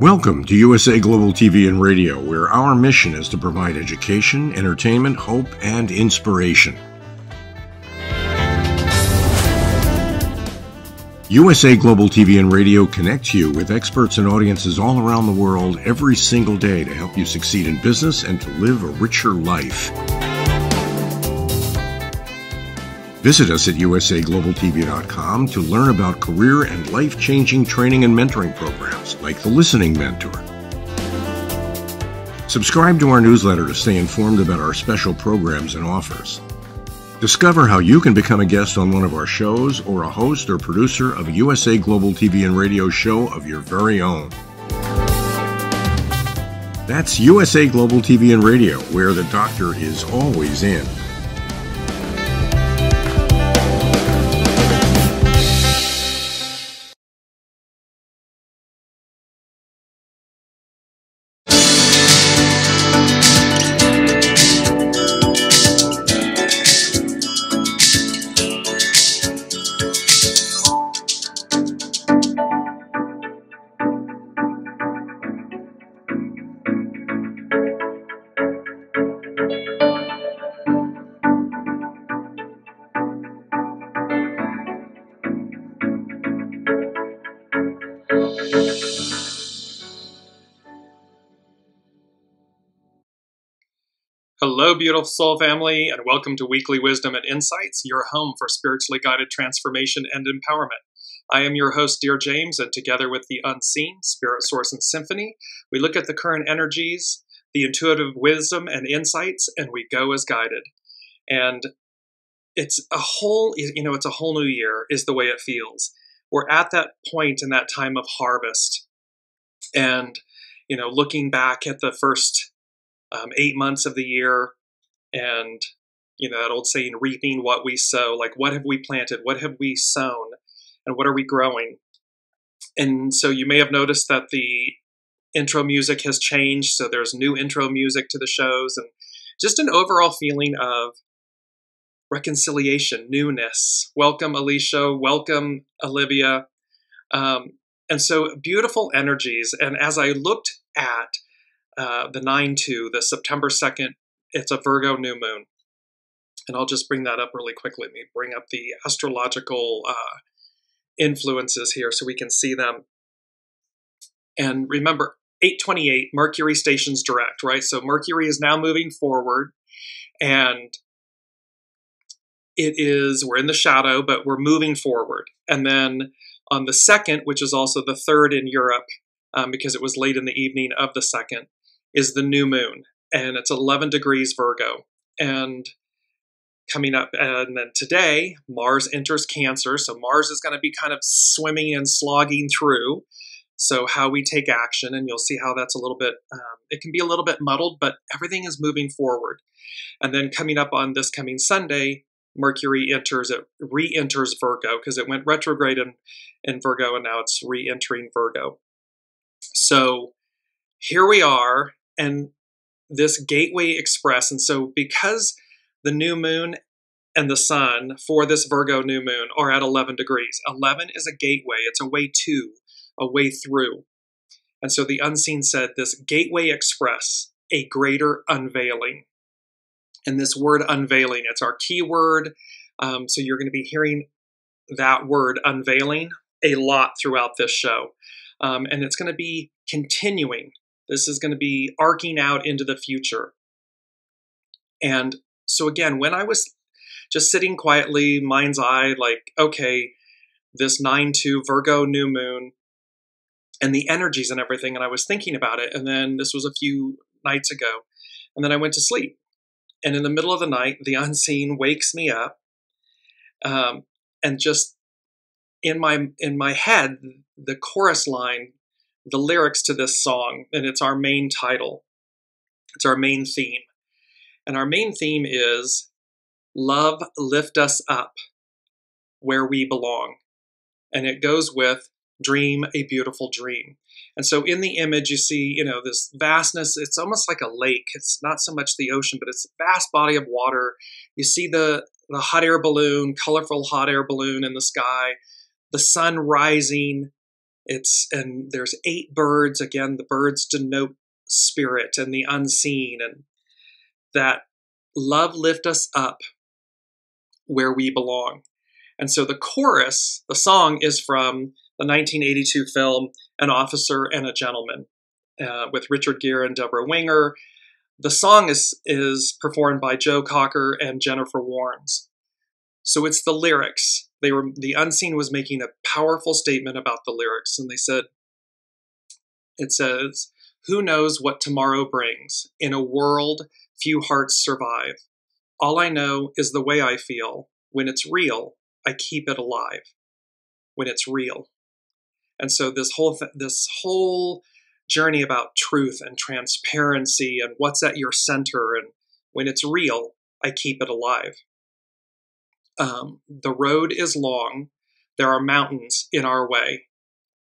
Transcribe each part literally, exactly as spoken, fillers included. Welcome to U S A Global T V and Radio, where our mission is to provide education, entertainment, hope, and inspiration. U S A Global T V and Radio connects you with experts and audiences all around the world every single day to help you succeed in business and to live a richer life. Visit us at U S A global T V dot com to learn about career and life-changing training and mentoring programs like the Listening Mentor. Subscribe to our newsletter to stay informed about our special programs and offers. Discover how you can become a guest on one of our shows or a host or producer of a U S A Global T V and Radio show of your very own. That's U S A Global T V and Radio, where the doctor is always in. Hello, beautiful soul family, and welcome to Weekly Wisdom and Insights, your home for spiritually guided transformation and empowerment. I am your host, Dear James, and together with the Unseen, Spirit, Source, and Symphony, we look at the current energies, the intuitive wisdom and insights, and we go as guided. And it's a whole, you know, it's a whole new year is the way it feels. We're at that point in that time of harvest. And, you know, looking back at the first Um, eight months of the year, and you know that old saying, reaping what we sow. Like, what have we planted? What have we sown? And what are we growing? And so you may have noticed that the intro music has changed. So there's new intro music to the shows, and just an overall feeling of reconciliation, newness. Welcome, Alicia. Welcome, Olivia. Um, and so beautiful energies. And as I looked at Uh, the nine two, the September second, it's a Virgo new moon. And I'll just bring that up really quickly. Let me bring up the astrological uh, influences here so we can see them. And remember, eight twenty-eight, Mercury stations direct, right? So Mercury is now moving forward, and it is, we're in the shadow, but we're moving forward. And then on the second, which is also the third in Europe, um, because it was late in the evening of the second, is the new moon, and it's eleven degrees Virgo. And coming up, and then today, Mars enters Cancer, so Mars is going to be kind of swimming and slogging through, so how we take action, and you'll see how that's a little bit, um, it can be a little bit muddled, but everything is moving forward. And then coming up on this coming Sunday, Mercury enters, it re-enters Virgo, because it went retrograde in, in Virgo, and now it's re-entering Virgo. So here we are, and this Gateway Express. And so because the new moon and the sun for this Virgo new moon are at eleven degrees, eleven is a gateway. It's a way to, a way through. And so the Unseen said this Gateway Express, a greater unveiling. And this word unveiling, it's our key word. Um, so you're going to be hearing that word unveiling a lot throughout this show. Um, and it's going to be continuing. This is going to be arcing out into the future. And so again, when I was just sitting quietly, mind's eye, like, okay, this nine two Virgo new moon and the energies and everything, and I was thinking about it, and then this was a few nights ago, and then I went to sleep. And in the middle of the night, the Unseen wakes me up, um, and just in my in my head, the chorus line, the lyrics to this song, and it's our main title. It's our main theme. And our main theme is, love lift us up where we belong. And it goes with, dream a beautiful dream. And so in the image, you see, you know, this vastness, it's almost like a lake. It's not so much the ocean, but it's a vast body of water. You see the, the hot air balloon, colorful hot air balloon in the sky, the sun rising. It's, and there's eight birds. Again, the birds denote spirit and the unseen, and that love lift us up where we belong. And so the chorus, the song, is from the nineteen eighty-two film An Officer and a Gentleman uh, with Richard Gere and Deborah Winger. The song is, is performed by Joe Cocker and Jennifer Warnes. So it's the lyrics. They were, the unseen was making a powerful statement about the lyrics. And they said, it says, "Who knows what tomorrow brings? In a world, few hearts survive. All I know is the way I feel. When it's real, I keep it alive." When it's real. And so this whole, th this whole journey about truth and transparency and what's at your center, and when it's real, I keep it alive. Um, the road is long. There are mountains in our way,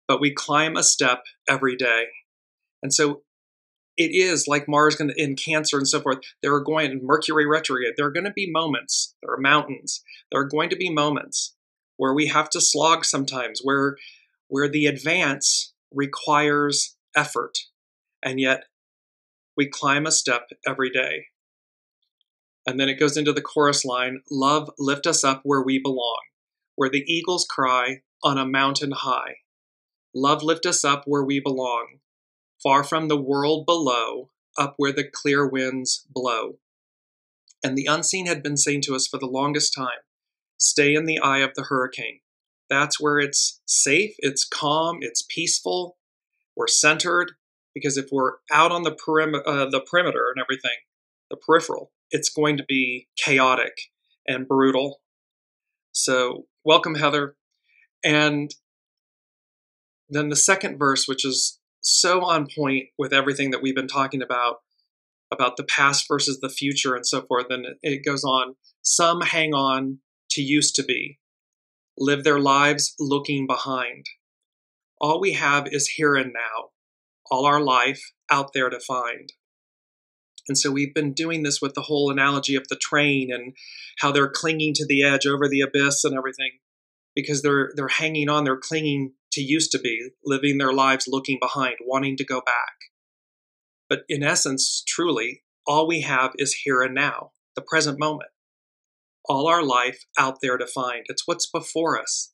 but we climb a step every day. And so it is like Mars gonna, in Cancer and so forth. There are going to Mercury retrograde. There are going to be moments. There are mountains. There are going to be moments where we have to slog sometimes, where, where the advance requires effort. And yet we climb a step every day. And then it goes into the chorus line, "Love, lift us up where we belong, where the eagles cry on a mountain high. Love, lift us up where we belong, far from the world below, up where the clear winds blow." And the unseen had been saying to us for the longest time, stay in the eye of the hurricane. That's where it's safe, it's calm, it's peaceful, we're centered, because if we're out on the, perim uh, the perimeter and everything, the peripheral, it's going to be chaotic and brutal. So welcome, Heather. And then the second verse, which is so on point with everything that we've been talking about, about the past versus the future and so forth. And it goes on, some hang on to used to be, live their lives looking behind. All we have is here and now, all our life out there to find. And so we've been doing this with the whole analogy of the train and how they're clinging to the edge over the abyss and everything, because they're they're hanging on, they're clinging to used to be, living their lives looking behind, wanting to go back. But in essence, truly, all we have is here and now, the present moment. All our life out there to find. It's what's before us,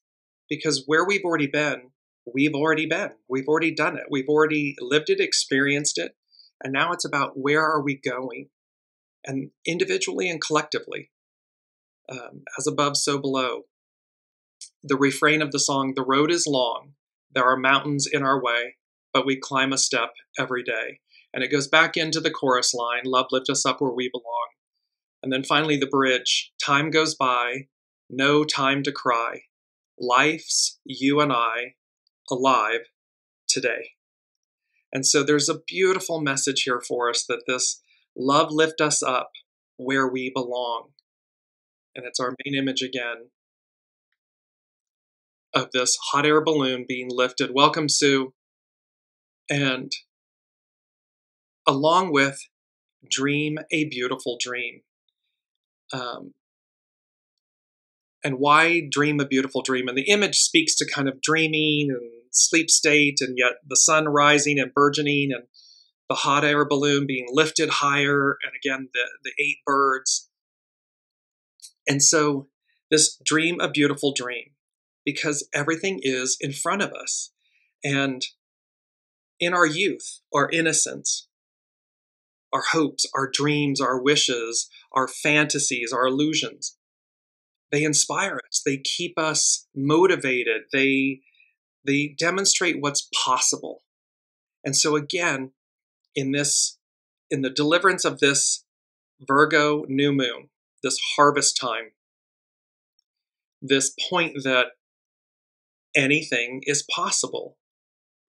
because where we've already been, we've already been. We've already done it. We've already lived it, experienced it. And now it's about where are we going, and individually and collectively, um, as above, so below. The refrain of the song, the road is long, there are mountains in our way, but we climb a step every day. And it goes back into the chorus line, love lift us up where we belong. And then finally the bridge, time goes by, no time to cry. Life's you and I, alive today. And so there's a beautiful message here for us that this love lift us up where we belong. And it's our main image again of this hot air balloon being lifted. Welcome, Sue. And along with dream a beautiful dream. Um, and why dream a beautiful dream? And the image speaks to kind of dreaming and sleep state, and yet the sun rising and burgeoning and the hot air balloon being lifted higher, and again the, the eight birds. And so this dream a beautiful dream, because everything is in front of us. And in our youth, our innocence, our hopes, our dreams, our wishes, our fantasies, our illusions, they inspire us. They keep us motivated. They They demonstrate what's possible. And so again, in this, in the deliverance of this Virgo new moon, this harvest time, this point that anything is possible,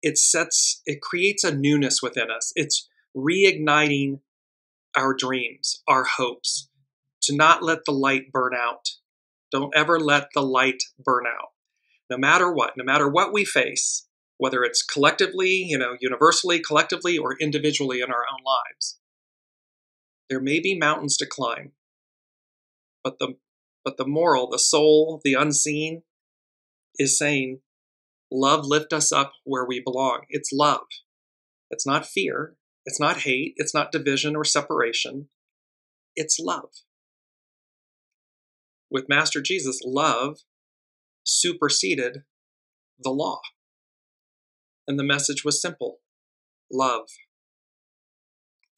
it sets, it creates a newness within us. It's reigniting our dreams, our hopes, to not let the light burn out. Don't ever let the light burn out. No matter what, no matter what we face, whether it's collectively, you know, universally, collectively, or individually in our own lives, there may be mountains to climb, but the, but the moral, the soul, the unseen is saying, Love lift us up where we belong. It's love. It's not fear. It's not hate. It's not division or separation. It's love. With Master Jesus, love superseded the law. And the message was simple. Love.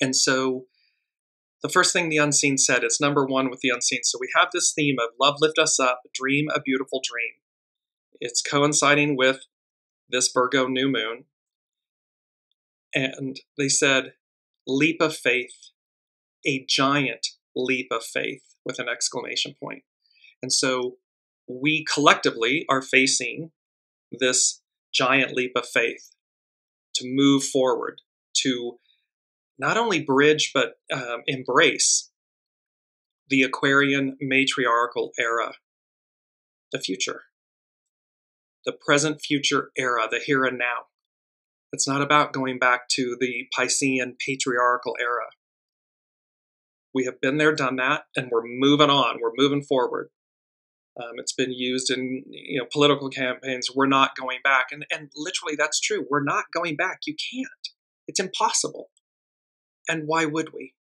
And so the first thing the unseen said is number one with the unseen. So we have this theme of love lift us up, dream a beautiful dream. It's coinciding with this Virgo new moon. And they said, leap of faith, a giant leap of faith with an exclamation point. And so we collectively are facing this giant leap of faith to move forward, to not only bridge, but um, embrace the Aquarian matriarchal era, the future, the present future era, the here and now. It's not about going back to the Piscean patriarchal era. We have been there, done that, and we're moving on. We're moving forward. Um, it's been used in you know political campaigns. We're not going back. And, and literally, that's true. We're not going back. You can't. It's impossible. And why would we?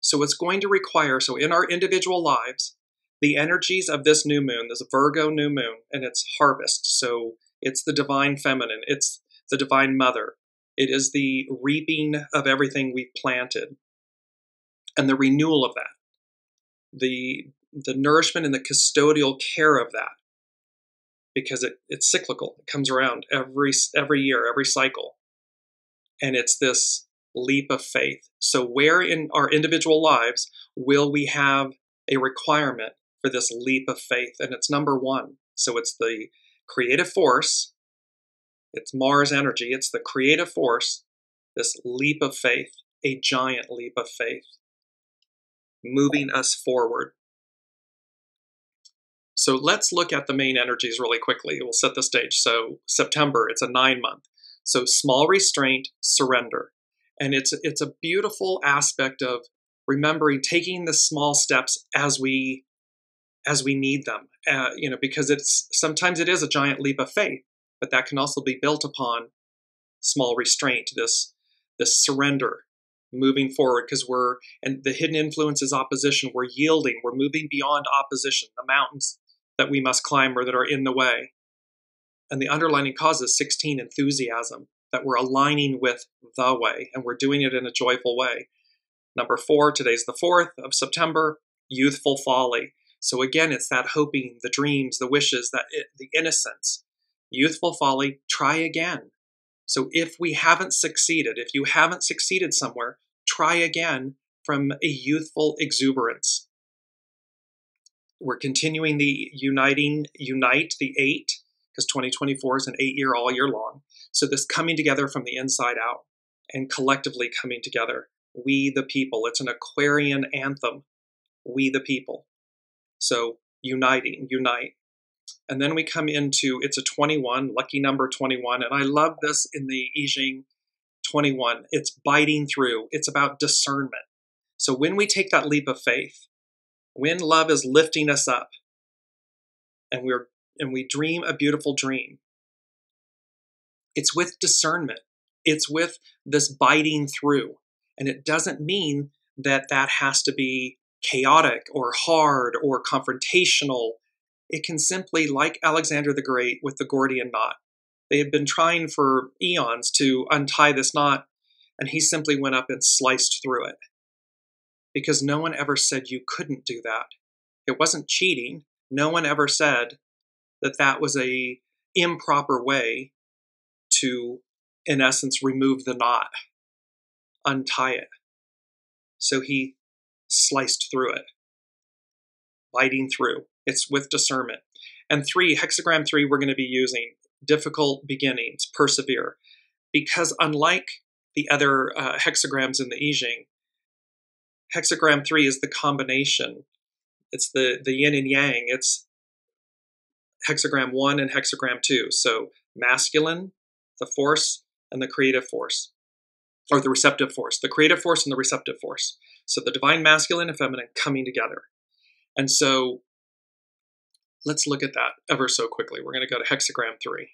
So it's going to require, so in our individual lives, the energies of this new moon, this Virgo new moon, and its harvest. So it's the divine feminine. It's the divine mother. It is the reaping of everything we've planted and the renewal of that, the the nourishment and the custodial care of that, because it, it's cyclical. It comes around every every year, every cycle. And it's this leap of faith. So where in our individual lives will we have a requirement for this leap of faith? And it's number one. So it's the creative force. It's Mars energy. It's the creative force, this leap of faith, a giant leap of faith, moving us forward. So let's look at the main energies really quickly. We'll set the stage. So September, it's a nine month. So small restraint, surrender. And it's, it's a beautiful aspect of remembering taking the small steps as we, as we need them, uh, you know, because it's, sometimes it is a giant leap of faith. But that can also be built upon small restraint, this, this surrender, moving forward, because we're, and the hidden influence is opposition. We're yielding, we're moving beyond opposition, the mountains that we must climb or that are in the way. And the underlining cause is sixteen, enthusiasm, that we're aligning with the way, and we're doing it in a joyful way. Number four, today's the fourth of September, youthful folly. So again, it's that hoping, the dreams, the wishes, that it, the innocence. Youthful folly, try again. So if we haven't succeeded, if you haven't succeeded somewhere, try again from a youthful exuberance. We're continuing the uniting, unite, the eight, because twenty twenty-four is an eight-year all year long. So this coming together from the inside out and collectively coming together. We the people. It's an Aquarian anthem. We the people. So uniting, unite. And then we come into, it's a twenty-one, lucky number twenty-one. And I love this in the I Ching twenty-one. It's biting through. It's about discernment. So when we take that leap of faith, when love is lifting us up and we're, and we dream a beautiful dream, it's with discernment. It's with this biting through. And it doesn't mean that that has to be chaotic or hard or confrontational. It can simply, like Alexander the Great with the Gordian knot, they had been trying for eons to untie this knot, and he simply went up and sliced through it. Because no one ever said you couldn't do that. It wasn't cheating. No one ever said that that was an improper way to, in essence, remove the knot, untie it. So he sliced through it, biting through. It's with discernment. And three, hexagram three, we're going to be using difficult beginnings, persevere. Because unlike the other uh, hexagrams in the I Ching, hexagram three is the combination. It's the, the yin and yang. It's hexagram one and hexagram two. So masculine, the force, and the creative force, or the receptive force, the creative force and the receptive force. So the divine masculine and feminine coming together. And so let's look at that ever so quickly. We're going to go to hexagram three.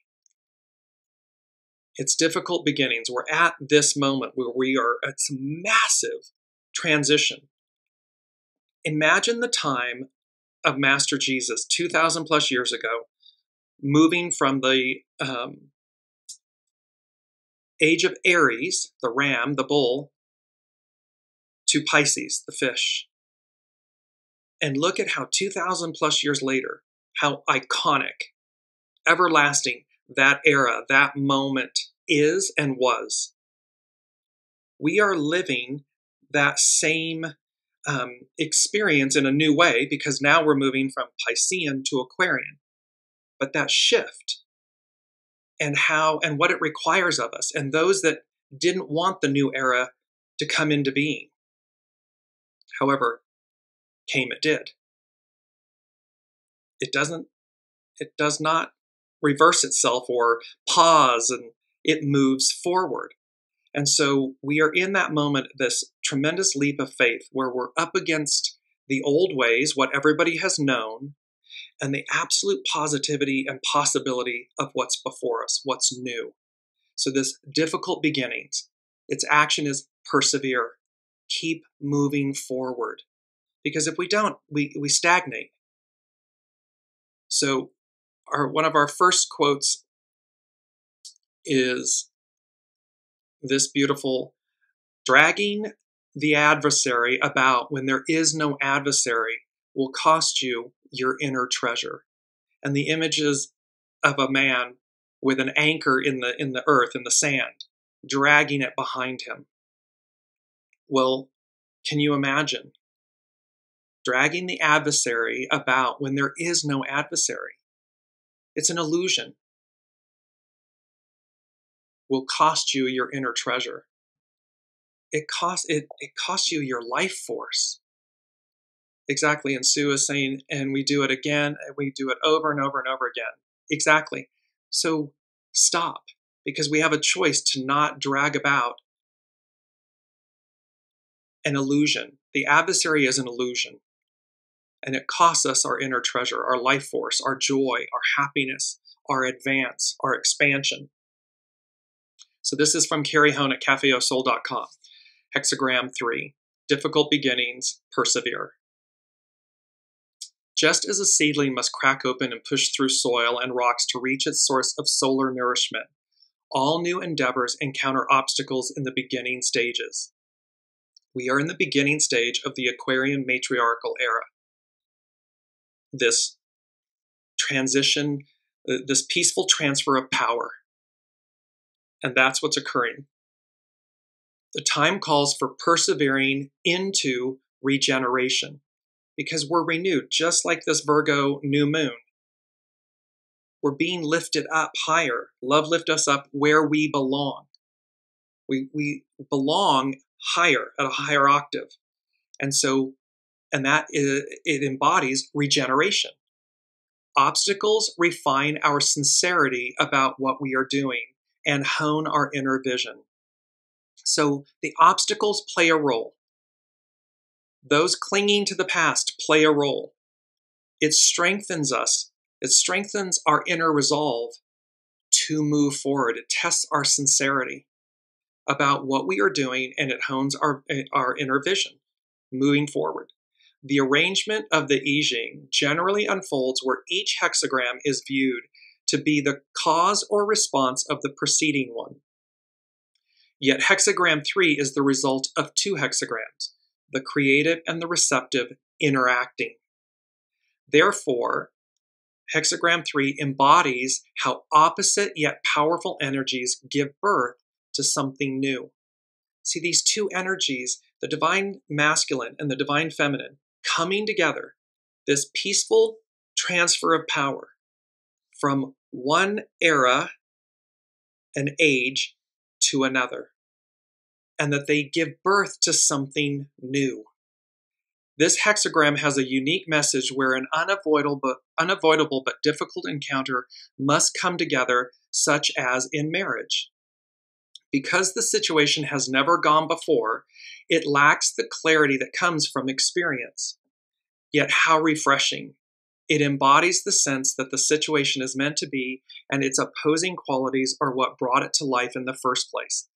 It's difficult beginnings. We're at this moment where we are, it's a massive transition. Imagine the time of Master Jesus two thousand plus years ago, moving from the um, age of Aries, the ram, the bull, to Pisces, the fish. And look at how two thousand plus years later, how iconic, everlasting that era, that moment is and was. We are living that same um, experience in a new way because now we're moving from Piscean to Aquarian. But that shift and how and what it requires of us and those that didn't want the new era to come into being. However, came it did. It doesn't, it does not reverse itself or pause, and it moves forward. And so we are in that moment, this tremendous leap of faith where we're up against the old ways, what everybody has known, and the absolute positivity and possibility of what's before us, what's new. So this difficult beginnings, its action is persevere, keep moving forward. Because if we don't, we, we stagnate. So our, one of our first quotes is this beautiful, dragging the adversary about when there is no adversary will cost you your inner treasure. And the images of a man with an anchor in the, in the earth, in the sand, dragging it behind him. Well, can you imagine? Dragging the adversary about when there is no adversary. It's an illusion. Will cost you your inner treasure. It costs it, it costs you your life force. Exactly. And Sue is saying, and we do it again, and we do it over and over and over again. Exactly. So stop, because we have a choice to not drag about an illusion. The adversary is an illusion. And it costs us our inner treasure, our life force, our joy, our happiness, our advance, our expansion. So this is from Carrie Hone at cafe au sol dot com. Hexagram three, difficult beginnings, persevere. Just as a seedling must crack open and push through soil and rocks to reach its source of solar nourishment, all new endeavors encounter obstacles in the beginning stages. We are in the beginning stage of the Aquarian matriarchal era. This transition, this peaceful transfer of power. And that's what's occurring. The time calls for persevering into regeneration because we're renewed, just like this Virgo new moon. We're being lifted up higher. Love lift us up where we belong. We, we belong higher, at a higher octave. And so, and that is, it embodies regeneration. Obstacles refine our sincerity about what we are doing and hone our inner vision. So the obstacles play a role. Those clinging to the past play a role. It strengthens us. It strengthens our inner resolve to move forward. It tests our sincerity about what we are doing, and it hones our, our inner vision, moving forward. The arrangement of the I Ching generally unfolds where each hexagram is viewed to be the cause or response of the preceding one. Yet hexagram three is the result of two hexagrams, the creative and the receptive interacting. Therefore, hexagram three embodies how opposite yet powerful energies give birth to something new. See, these two energies, the divine masculine and the divine feminine, coming together, this peaceful transfer of power from one era and age to another, and that they give birth to something new. This hexagram has a unique message where an unavoidable but, unavoidable but difficult encounter must come together, such as in marriage. Because the situation has never gone before, it lacks the clarity that comes from experience. Yet how refreshing, It embodies the sense that the situation is meant to be, and its opposing qualities are what brought it to life in the first place.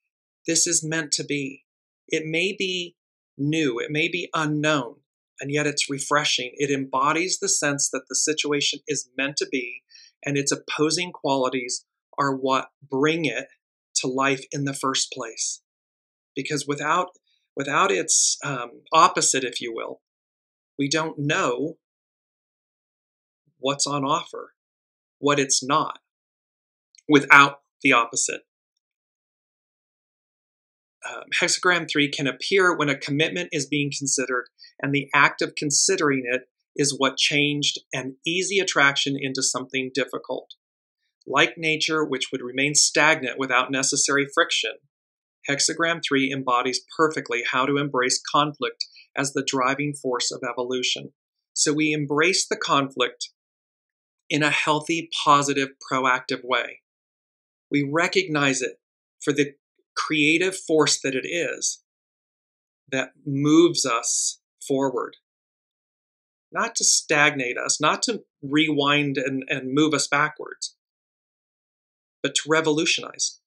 This is meant to be. It may be new, it may be unknown, and yet it's refreshing. It embodies the sense that the situation is meant to be, and its opposing qualities are what bring it to life in the first place. Because without, without its um, opposite, if you will, we don't know what's on offer, what it's not, without the opposite. Um, hexagram three can appear when a commitment is being considered, and the act of considering it is what changed an easy attraction into something difficult. Like nature, which would remain stagnant without necessary friction, hexagram three embodies perfectly how to embrace conflict as the driving force of evolution. So we embrace the conflict in a healthy, positive, proactive way. We recognize it for the creative force that it is that moves us forward. Not to stagnate us, not to rewind and, and move us backwards, but to revolutionize,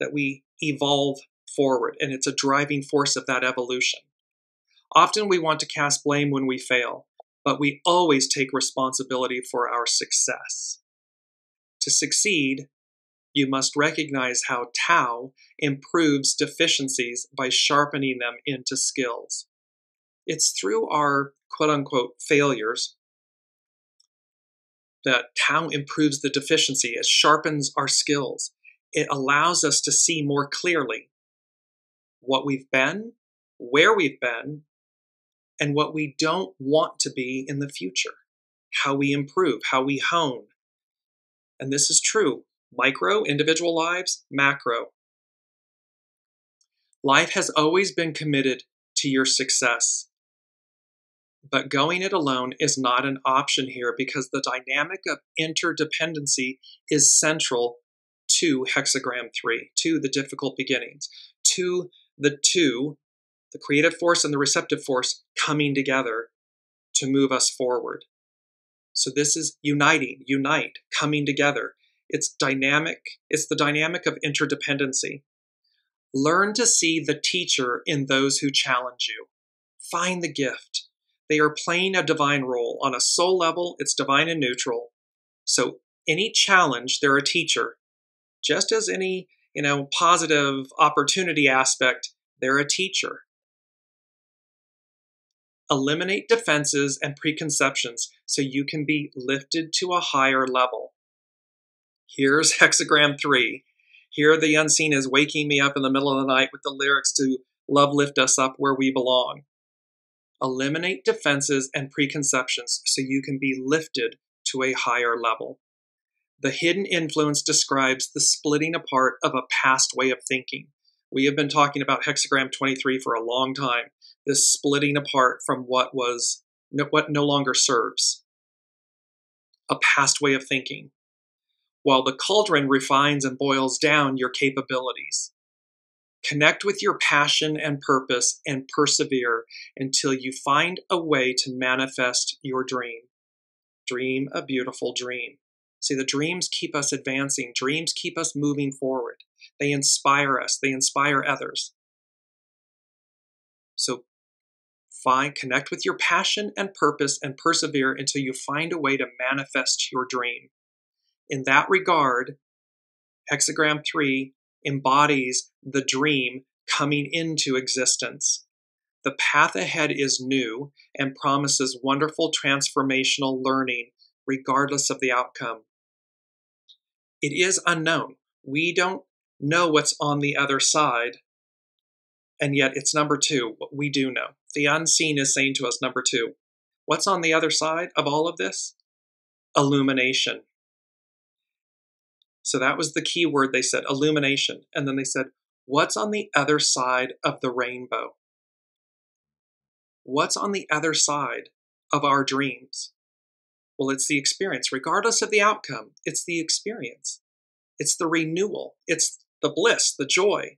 that we evolve forward, and it's a driving force of that evolution. Often we want to cast blame when we fail, but we always take responsibility for our success. To succeed, you must recognize how Tao improves deficiencies by sharpening them into skills. It's through our quote-unquote failures that Tao improves the deficiency. It sharpens our skills. It allows us to see more clearly what we've been, where we've been, and what we don't want to be in the future, how we improve, how we hone. And this is true. Micro, individual lives, macro. Life has always been committed to your success. But going it alone is not an option here, because the dynamic of interdependency is central to hexagram three, to the difficult beginnings, to the two, the creative force and the receptive force coming together to move us forward. So this is uniting, unite, coming together. It's dynamic. It's the dynamic of interdependency. Learn to see the teacher in those who challenge you. Find the gift. They are playing a divine role. On a soul level, it's divine and neutral. So any challenge, they're a teacher. Just as any, you know, positive opportunity aspect, they're a teacher. Eliminate defenses and preconceptions so you can be lifted to a higher level. Here's hexagram three. Here the unseen is waking me up in the middle of the night with the lyrics to Love Lift Us Up Where We Belong. Eliminate defenses and preconceptions so you can be lifted to a higher level. The hidden influence describes the splitting apart of a past way of thinking. We have been talking about hexagram twenty-three for a long time. This splitting apart from what was, what no longer serves. A past way of thinking. While the cauldron refines and boils down your capabilities. Connect with your passion and purpose and persevere until you find a way to manifest your dream. Dream a beautiful dream. See, the dreams keep us advancing. Dreams keep us moving forward. They inspire us. They inspire others. So find, connect with your passion and purpose and persevere until you find a way to manifest your dream. In that regard, hexagram three embodies the dream coming into existence. The path ahead is new and promises wonderful transformational learning, regardless of the outcome. It is unknown. We don't know what's on the other side, and yet it's number two, what we do know. The unseen is saying to us, number two, what's on the other side of all of this? Illumination. So that was the key word they said, illumination. And then they said, what's on the other side of the rainbow? What's on the other side of our dreams? Well, it's the experience. Regardless of the outcome, it's the experience. It's the renewal. It's the bliss, the joy.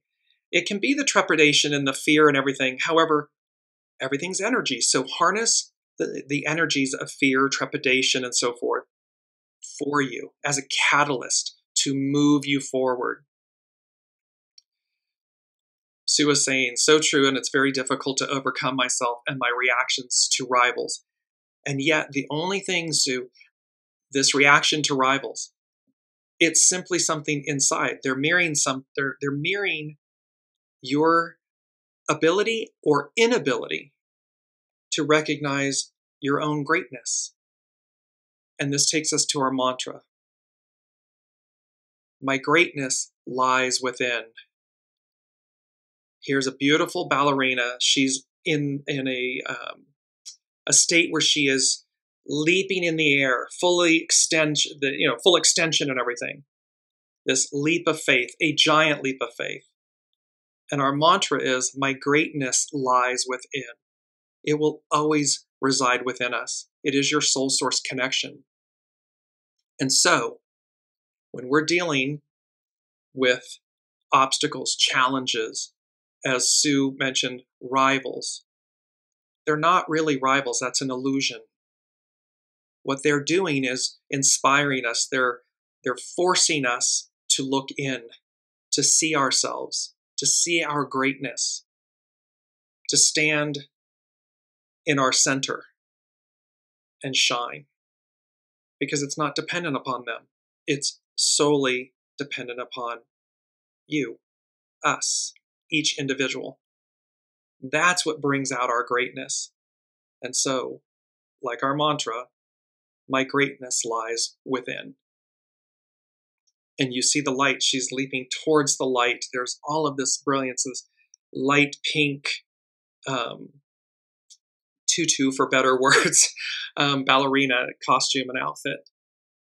It can be the trepidation and the fear and everything. However, everything's energy. So harness the, the energies of fear, trepidation, and so forth for you as a catalyst to move you forward. Sue was saying, so true, and it's very difficult to overcome myself and my reactions to rivals. And yet, the only thing, Sue, this reaction to rivals, it's simply something inside. They're mirroring some. They're, they're mirroring your ability or inability to recognize your own greatness. And this takes us to our mantra. My greatness lies within. Here's a beautiful ballerina. She's in in a um, a state where she is leaping in the air, fully extension, the you know, full extension and everything. This leap of faith, a giant leap of faith. And our mantra is, my greatness lies within. It will always reside within us. It is your soul source connection. And so, when we're dealing with obstacles, challenges, as Sue mentioned, rivals, they're not really rivals. That's an illusion. What they're doing is inspiring us. They're, they're forcing us to look in, to see ourselves, to see our greatness, to stand in our center and shine, because it's not dependent upon them. It's solely dependent upon you, us, each individual. That's what brings out our greatness. And so, like our mantra, my greatness lies within. And you see the light. She's leaping towards the light. There's all of this brilliance, this light pink um, tutu, for better words, um, ballerina costume and outfit.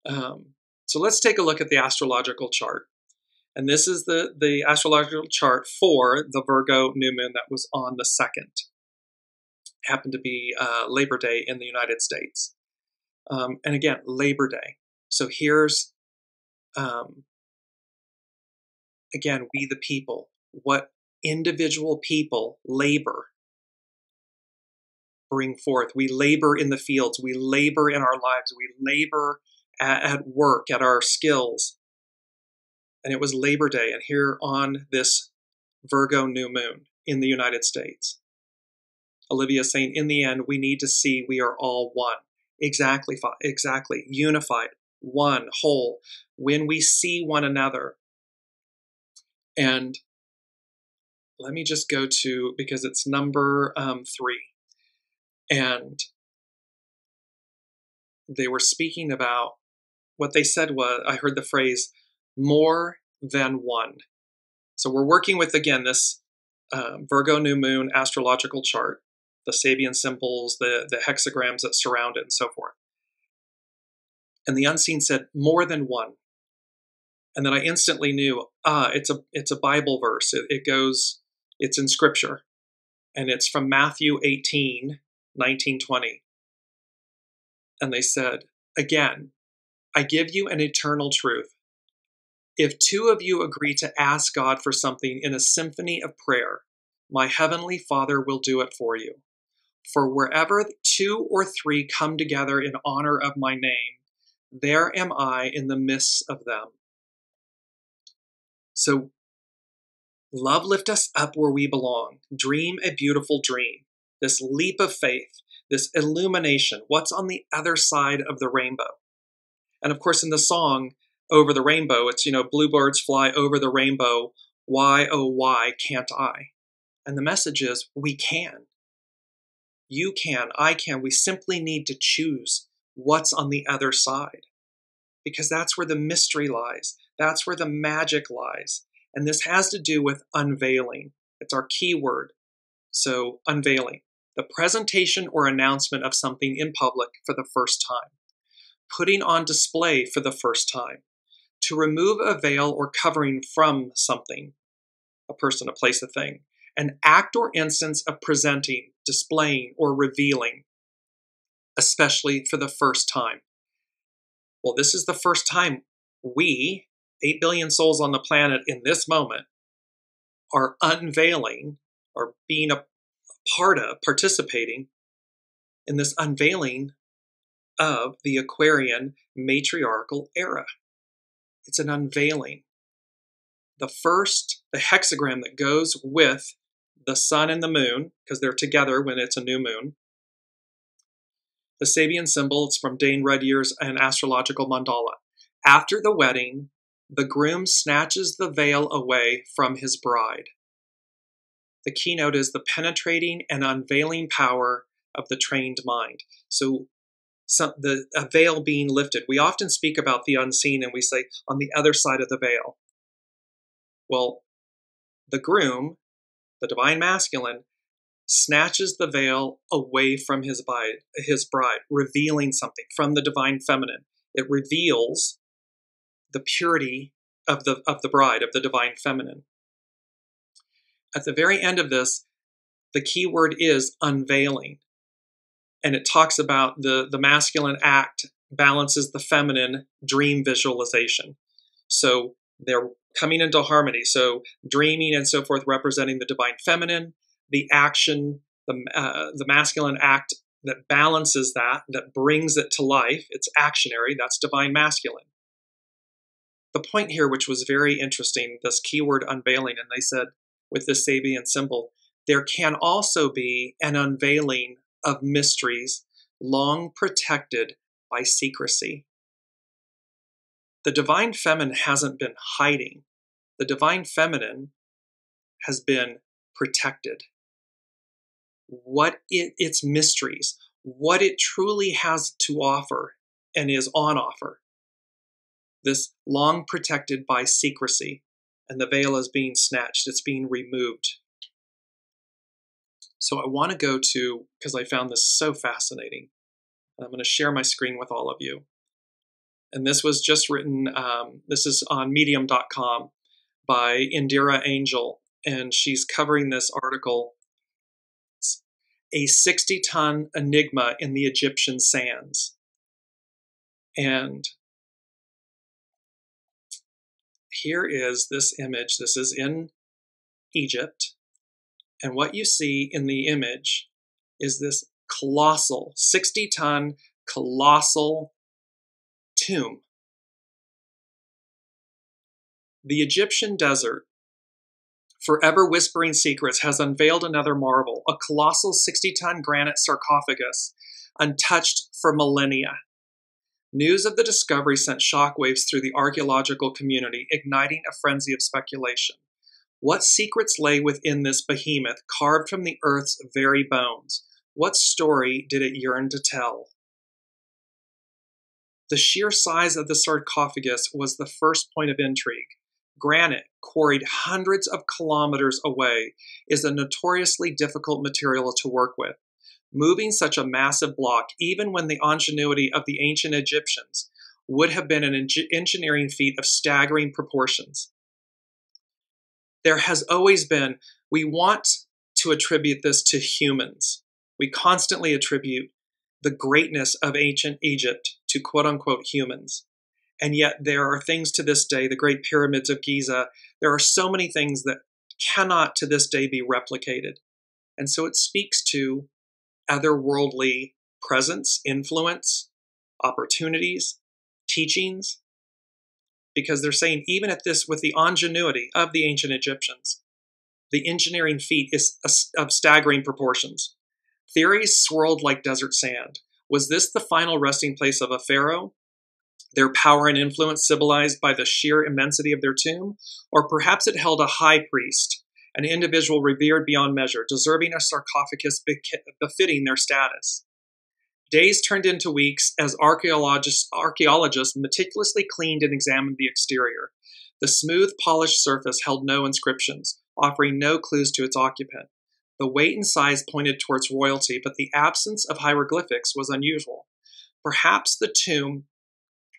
Um, so let's take a look at the astrological chart. And this is the, the astrological chart for the Virgo new moon that was on the second. Happened to be uh, Labor Day in the United States. Um, and again, Labor Day. So here's, um, again, we the people, what individual people labor, bring forth. We labor in the fields. We labor in our lives. We labor at, at work, at our skills. And it was Labor Day. And here on this Virgo new moon in the United States, Olivia is saying, in the end, we need to see we are all one. Exactly, exactly. Unified, one, whole. When we see one another, and let me just go to, because it's number um, three, and they were speaking about, what they said was, I heard the phrase, more than one. So we're working with, again, this uh, Virgo new moon astrological chart, the Sabian symbols, the, the hexagrams that surround it, and so forth. And the unseen said, more than one. And then I instantly knew, ah, it's a, it's a Bible verse. It, it goes, it's in scripture. And it's from Matthew eighteen, nineteen, twenty. And they said, again, I give you an eternal truth. If two of you agree to ask God for something in a symphony of prayer, my heavenly Father will do it for you. For wherever two or three come together in honor of my name, there am I in the midst of them. So, love, lift us up where we belong. Dream a beautiful dream. This leap of faith, this illumination, what's on the other side of the rainbow? And of course, in the song, Over the Rainbow, it's, you know, bluebirds fly over the rainbow. Why, oh, why can't I? And the message is, we can. You can, I can. We simply need to choose what's on the other side, because that's where the mystery lies. That's where the magic lies. And this has to do with unveiling. It's our key word. So, unveiling. The presentation or announcement of something in public for the first time. Putting on display for the first time. To remove a veil or covering from something, a person, a place, a thing. An act or instance of presenting, displaying, or revealing, especially for the first time. Well, this is the first time we, eight billion souls on the planet in this moment, are unveiling or being a part of, participating in this unveiling of the Aquarian matriarchal era. It's an unveiling. The first, the hexagram that goes with the sun and the moon, because they're together when it's a new moon. The Sabian symbols from Dane Rudyard's An Astrological Mandala. After the wedding, the groom snatches the veil away from his bride. The keynote is the penetrating and unveiling power of the trained mind. So some, the a veil being lifted. We often speak about the unseen and we say, on the other side of the veil. Well, the groom, the divine masculine, snatches the veil away from his bride, his bride, revealing something from the divine feminine. It reveals the purity of the, of the bride, of the divine feminine. At the very end of this, the key word is unveiling. And it talks about the, the masculine act balances the feminine dream visualization. So they're coming into harmony. So dreaming and so forth representing the divine feminine, the action, the, uh, the masculine act that balances that, that brings it to life. It's actionary. That's divine masculine. The point here, which was very interesting, this keyword unveiling, and they said, with the Sabian symbol, there can also be an unveiling of mysteries long protected by secrecy. The divine feminine hasn't been hiding. The divine feminine has been protected. What it, its mysteries, what it truly has to offer and is on offer. This long protected by secrecy. And the veil is being snatched. It's being removed. So I want to go to, because I found this so fascinating, I'm going to share my screen with all of you. And this was just written, um, this is on medium dot com by Indira Angel. And she's covering this article. It's a sixty ton enigma in the Egyptian sands. And here is this image. This is in Egypt. And what you see in the image is this colossal, sixty ton, colossal tomb. The Egyptian desert, forever whispering secrets, has unveiled another marvel, a colossal sixty ton granite sarcophagus, untouched for millennia. News of the discovery sent shockwaves through the archaeological community, igniting a frenzy of speculation. What secrets lay within this behemoth carved from the earth's very bones? What story did it yearn to tell? The sheer size of the sarcophagus was the first point of intrigue. Granite, quarried hundreds of kilometers away, is a notoriously difficult material to work with. Moving such a massive block, even when the ingenuity of the ancient Egyptians would have been an engineering feat of staggering proportions. There has always been, we want to attribute this to humans. We constantly attribute the greatness of ancient Egypt to quote unquote humans. And yet there are things to this day, the Great Pyramids of Giza, there are so many things that cannot to this day be replicated. And so it speaks to otherworldly presence, influence, opportunities, teachings, because they're saying even at this, with the ingenuity of the ancient Egyptians, the engineering feat is of staggering proportions. Theories swirled like desert sand. Was this the final resting place of a pharaoh, their power and influence symbolized by the sheer immensity of their tomb? Or perhaps it held a high priest, an individual revered beyond measure, deserving a sarcophagus befitting their status. Days turned into weeks as archaeologists, archaeologists meticulously cleaned and examined the exterior. The smooth, polished surface held no inscriptions, offering no clues to its occupant. The weight and size pointed towards royalty, but the absence of hieroglyphics was unusual. Perhaps the tomb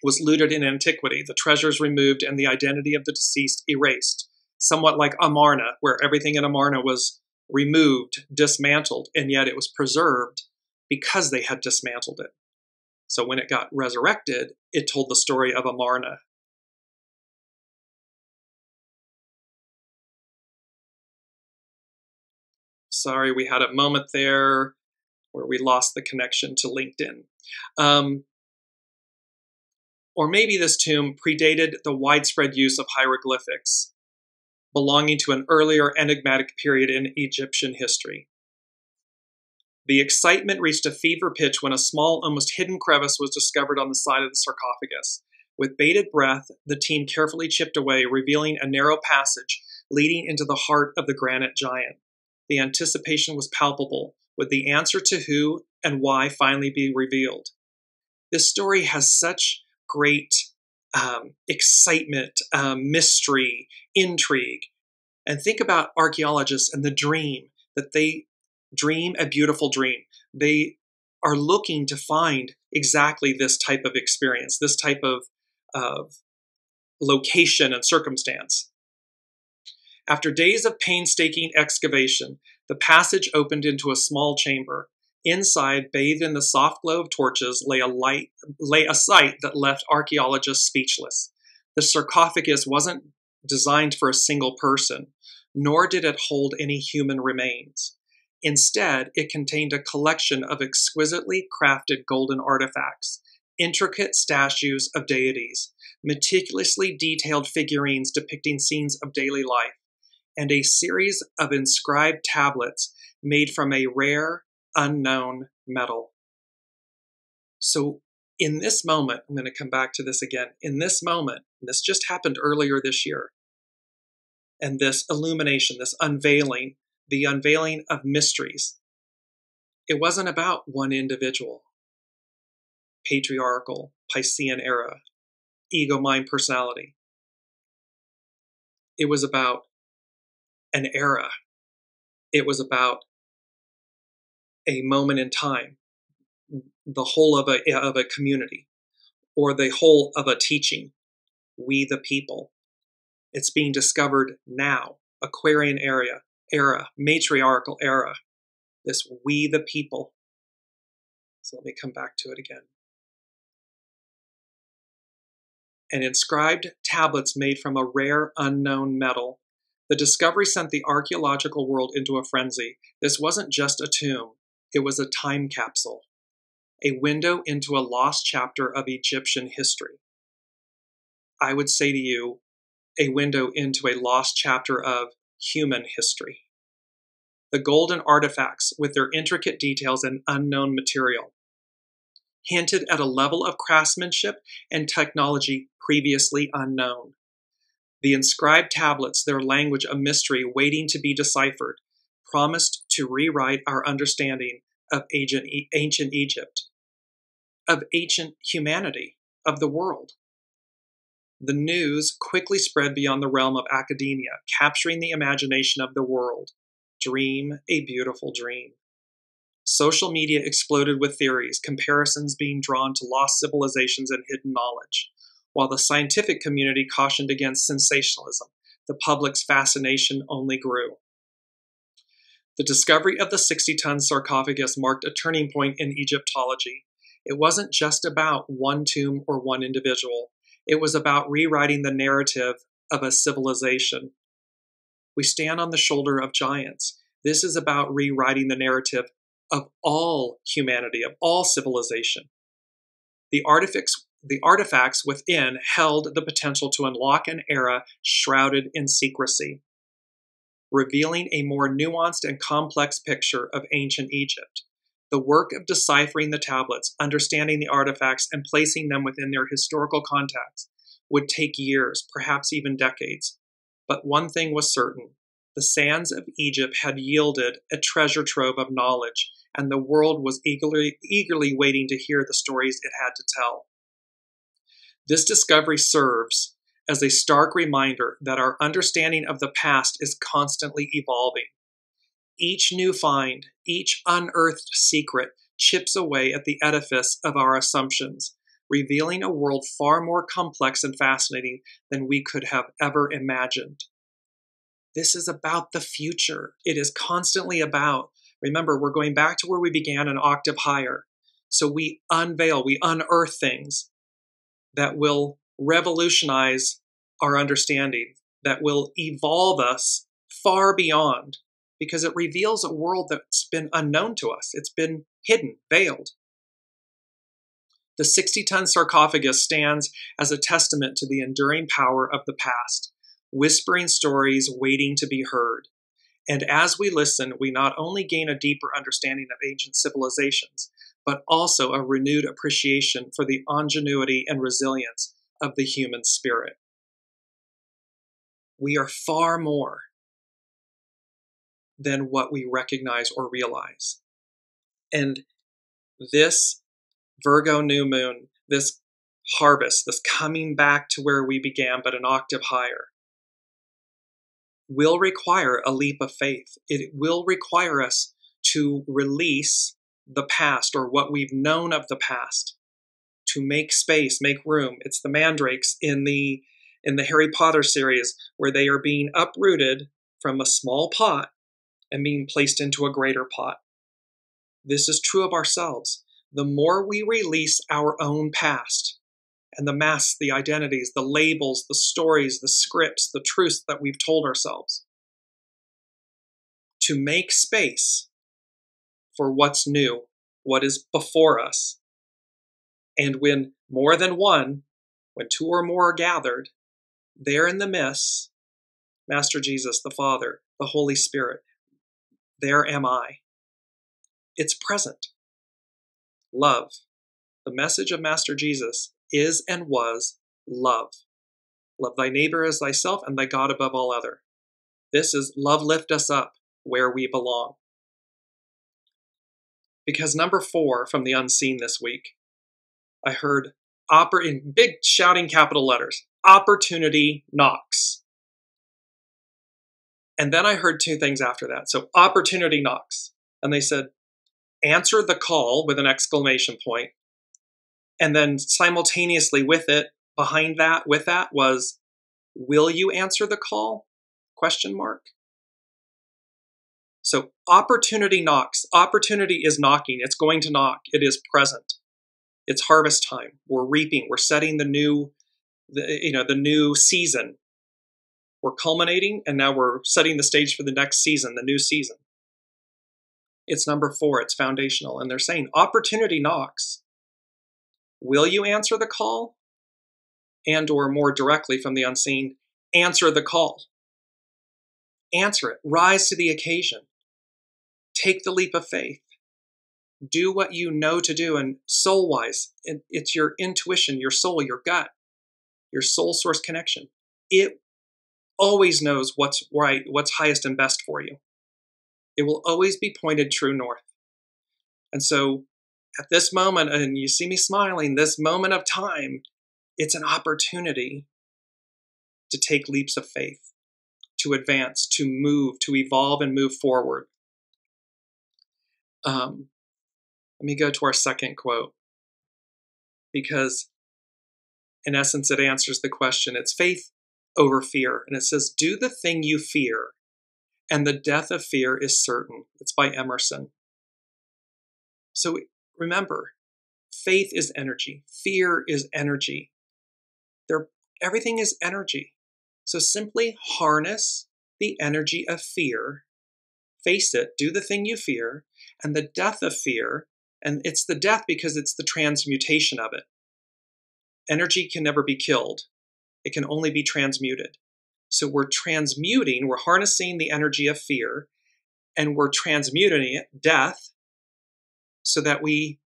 was looted in antiquity, the treasures removed, and the identity of the deceased erased. Somewhat like Amarna, where everything in Amarna was removed, dismantled, and yet it was preserved because they had dismantled it. So when it got resurrected, it told the story of Amarna. Sorry, we had a moment there where we lost the connection to LinkedIn. Um, or maybe this tomb predated the widespread use of hieroglyphics, belonging to an earlier enigmatic period in Egyptian history. The excitement reached a fever pitch when a small, almost hidden crevice was discovered on the side of the sarcophagus. With bated breath, the team carefully chipped away, revealing a narrow passage leading into the heart of the granite giant. The anticipation was palpable. Would the answer to who and why finally be revealed? This story has such great um, excitement, um, mystery, intrigue. And think about archaeologists and the dream that they dream a beautiful dream. They are looking to find exactly this type of experience, this type of, of location and circumstance. After days of painstaking excavation, the passage opened into a small chamber. Inside, bathed in the soft glow of torches, lay a, light, lay a sight that left archaeologists speechless. The sarcophagus wasn't designed for a single person, nor did it hold any human remains. Instead, it contained a collection of exquisitely crafted golden artifacts, intricate statues of deities, meticulously detailed figurines depicting scenes of daily life, and a series of inscribed tablets made from a rare, unknown metal. So in this moment, I'm going to come back to this again. In this moment, this just happened earlier this year, and this illumination, this unveiling, the unveiling of mysteries, it wasn't about one individual. Patriarchal, Piscean era, ego mind personality. It was about an era. It was about a moment in time, the whole of a, of a community, or the whole of a teaching, we the people. It's being discovered now, Aquarian era, era, matriarchal era, this we the people. So let me come back to it again. And inscribed tablets made from a rare, unknown metal. The discovery sent the archaeological world into a frenzy. This wasn't just a tomb. It was a time capsule, a window into a lost chapter of Egyptian history. I would say to you, a window into a lost chapter of human history. The golden artifacts, with their intricate details and unknown material, hinted at a level of craftsmanship and technology previously unknown. The inscribed tablets, their language a mystery waiting to be deciphered, promised to rewrite our understanding of ancient, ancient Egypt, of ancient humanity, of the world. The news quickly spread beyond the realm of academia, capturing the imagination of the world. Dream a beautiful dream. Social media exploded with theories, comparisons being drawn to lost civilizations and hidden knowledge. While the scientific community cautioned against sensationalism, the public's fascination only grew. The discovery of the sixty-ton sarcophagus marked a turning point in Egyptology. It wasn't just about one tomb or one individual. It was about rewriting the narrative of a civilization. We stand on the shoulder of giants. This is about rewriting the narrative of all humanity, of all civilization. The artifacts, the artifacts within held the potential to unlock an era shrouded in secrecy, revealing a more nuanced and complex picture of ancient Egypt. The work of deciphering the tablets, understanding the artifacts, and placing them within their historical context would take years, perhaps even decades. But one thing was certain. The sands of Egypt had yielded a treasure trove of knowledge, and the world was eagerly, eagerly waiting to hear the stories it had to tell. This discovery serves as a stark reminder that our understanding of the past is constantly evolving. Each new find, each unearthed secret, chips away at the edifice of our assumptions, revealing a world far more complex and fascinating than we could have ever imagined. This is about the future. It is constantly about, remember, we're going back to where we began, an octave higher. So we unveil, we unearth things that will revolutionize our understanding, that will evolve us far beyond, because it reveals a world that's been unknown to us. It's been hidden, veiled. The sixty-ton sarcophagus stands as a testament to the enduring power of the past, whispering stories waiting to be heard. And as we listen, we not only gain a deeper understanding of ancient civilizations, but also a renewed appreciation for the ingenuity and resilience of the human spirit. We are far more than what we recognize or realize. And this Virgo new moon, this harvest, this coming back to where we began, but an octave higher, will require a leap of faith. It will require us to release the past or what we've known of the past, to make space, make room. It's the mandrakes in the in the Harry Potter series where they are being uprooted from a small pot and being placed into a greater pot. This is true of ourselves. The more we release our own past and the masks, the identities, the labels, the stories, the scripts, the truths that we've told ourselves, to make space for what's new, what is before us. And when more than one, when two or more are gathered, there in the midst, Master Jesus, the Father, the Holy Spirit, there am I. It's present. Love. The message of Master Jesus is and was love. Love thy neighbor as thyself and thy God above all other. This is love lift us up where we belong. Because number four from the unseen this week, I heard oppor- in big shouting capital letters, opportunity knocks. And then I heard two things after that. So opportunity knocks. And they said, answer the call with an exclamation point. And then simultaneously with it, behind that, with that was, will you answer the call? Question mark. So opportunity knocks. Opportunity is knocking. It's going to knock. It is present. It's harvest time. We're reaping. We're setting the new, the, you know, the new season. We're culminating, and now we're setting the stage for the next season, the new season. It's number four. It's foundational. And they're saying opportunity knocks. Will you answer the call? And or more directly from the unseen, answer the call. Answer it. Rise to the occasion. Take the leap of faith. Do what you know to do. And soul-wise, it's your intuition, your soul, your gut, your soul source connection. It always knows what's right, what's highest and best for you. It will always be pointed true north. And so at this moment, and you see me smiling, this moment of time, it's an opportunity to take leaps of faith, to advance, to move, to evolve and move forward. Um, let me go to our second quote, because in essence, it answers the question. It's faith over fear. And it says, do the thing you fear, and the death of fear is certain. It's by Emerson. So remember, faith is energy. Fear is energy. There, everything is energy. So simply harness the energy of fear. Face it. Do the thing you fear. And the death of fear, and it's the death because it's the transmutation of it. Energy can never be killed. It can only be transmuted. So we're transmuting, we're harnessing the energy of fear, and we're transmuting it, death, so that we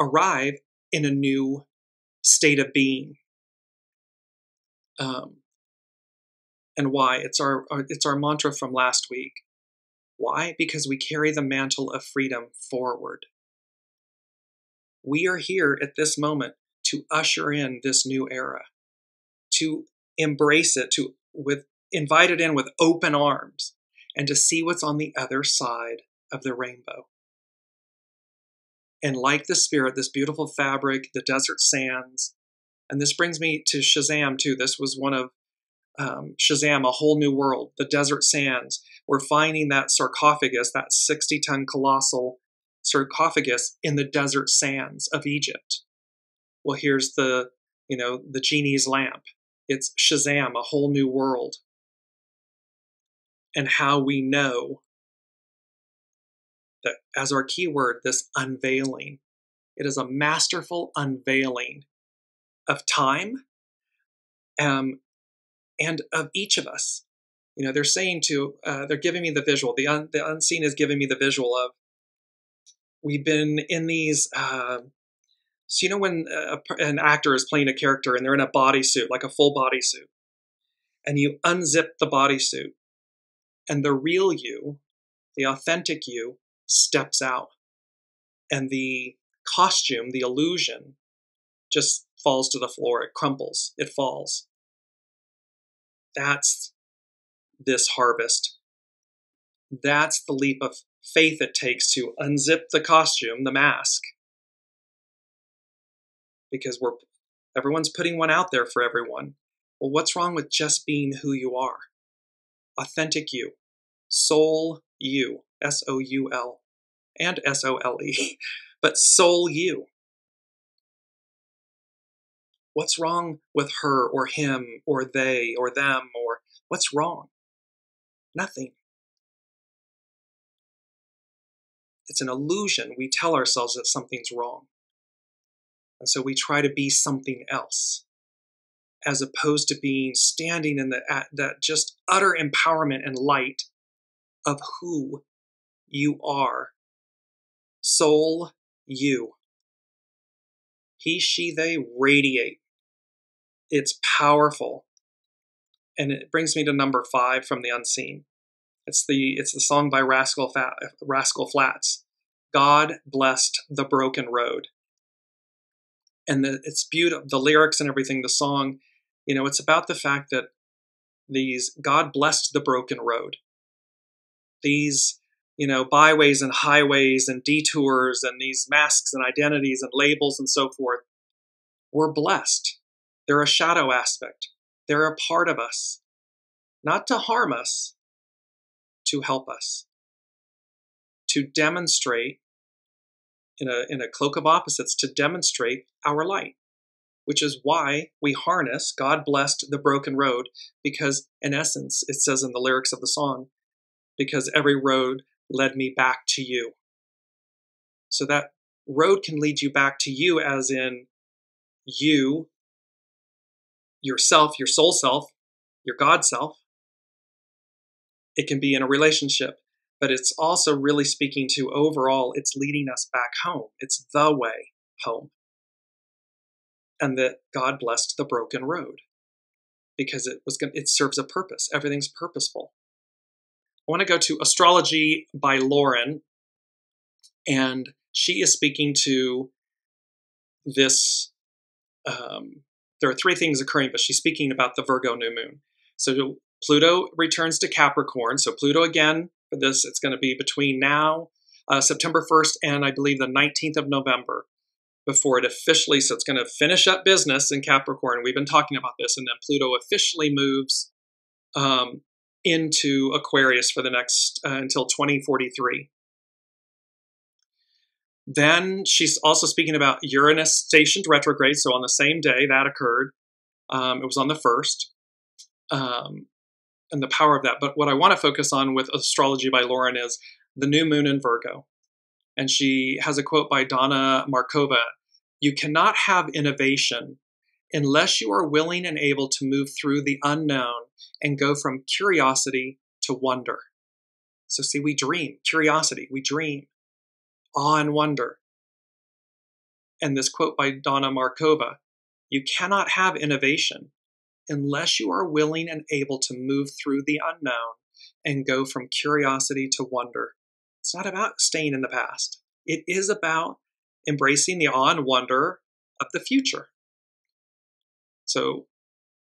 arrive in a new state of being. Um, and why? It's our, our, it's our mantra from last week. Why? Because we carry the mantle of freedom forward. We are here at this moment to usher in this new era, to embrace it, to with invite it in with open arms, and to see what's on the other side of the rainbow. And like the spirit, this beautiful fabric, the desert sands, and this brings me to Shazam too. This was one of um, Shazam, A Whole New World, the desert sands. We're finding that sarcophagus, that sixty-ton colossal sarcophagus in the desert sands of Egypt. Well, here's the, you know, the genie's lamp. It's Shazam, A Whole New World. And how we know that as our keyword, this unveiling. It is a masterful unveiling of time um, and of each of us. You know, they're saying to, uh, they're giving me the visual. The, un, the unseen is giving me the visual of, we've been in these, uh, so you know when a, an actor is playing a character and they're in a bodysuit, like a full bodysuit, and you unzip the bodysuit, and the real you, the authentic you, steps out. And the costume, the illusion, just falls to the floor. It crumples. It falls. That's this harvest. That's the leap of faith it takes to unzip the costume, the mask. Because we're everyone's putting one out there for everyone. Well, what's wrong with just being who you are? Authentic you. Soul you. S O U L. And S O L E. But soul you. What's wrong with her or him or they or them or what's wrong? Nothing. It's an illusion. We tell ourselves that something's wrong. And so we try to be something else, as opposed to being standing in the, at that just utter empowerment and light of who you are. Soul you. He, she, they radiate. It's powerful. And it brings me to number five from the unseen. It's the it's the song by Rascal, Fat, Rascal Flats. God blessed the broken road. And the, it's beautiful, the lyrics and everything, the song, you know, it's about the fact that these, God blessed the broken road. These, you know, byways and highways and detours and these masks and identities and labels and so forth, we're blessed. They're a shadow aspect. They're a part of us, not to harm us, to help us, to demonstrate in a, in a cloak of opposites, to demonstrate our light, which is why we harness God blessed the broken road, because in essence, it says in the lyrics of the song, because every road led me back to you. So that road can lead you back to you as in you, yourself, your soul self, your God self. It can be in a relationship, but it's also really speaking to overall, it's leading us back home. It's the way home. And that God blessed the broken road because it was gonna, it serves a purpose. Everything's purposeful. I want to go to Astrology by Lauren, and she is speaking to this. Um, there are three things occurring, but she's speaking about the Virgo new moon. So Pluto returns to Capricorn. So Pluto again, for this, it's going to be between now, uh, September first, and I believe the nineteenth of November before it officially. So it's going to finish up business in Capricorn. We've been talking about this, and then Pluto officially moves Um, into Aquarius for the next, uh, until twenty forty-three. Then she's also speaking about Uranus stationed retrograde. So on the same day that occurred, um, it was on the first, um, and the power of that. But what I want to focus on with Astrology by Lauren is the new moon in Virgo. And she has a quote by Donna Markova. You cannot have innovation unless you are willing and able to move through the unknown and go from curiosity to wonder. So see, we dream, curiosity, we dream, awe and wonder. And this quote by Donna Markova, you cannot have innovation unless you are willing and able to move through the unknown and go from curiosity to wonder. It's not about staying in the past. It is about embracing the awe and wonder of the future. So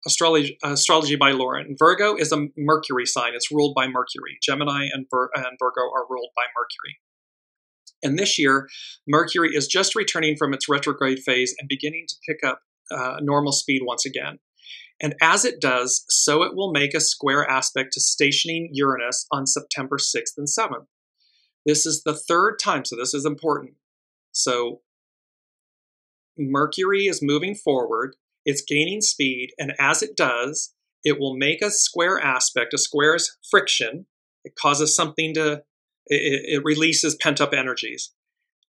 astrology, astrology by Lauren. Virgo is a Mercury sign. It's ruled by Mercury. Gemini and, Vir- and Virgo are ruled by Mercury. And this year, Mercury is just returning from its retrograde phase and beginning to pick up uh, normal speed once again. And as it does, so it will make a square aspect to stationing Uranus on September sixth and seventh. This is the third time, so this is important. So Mercury is moving forward. It's gaining speed, and as it does, it will make a square aspect. A square is friction. It causes something to It, it releases pent-up energies.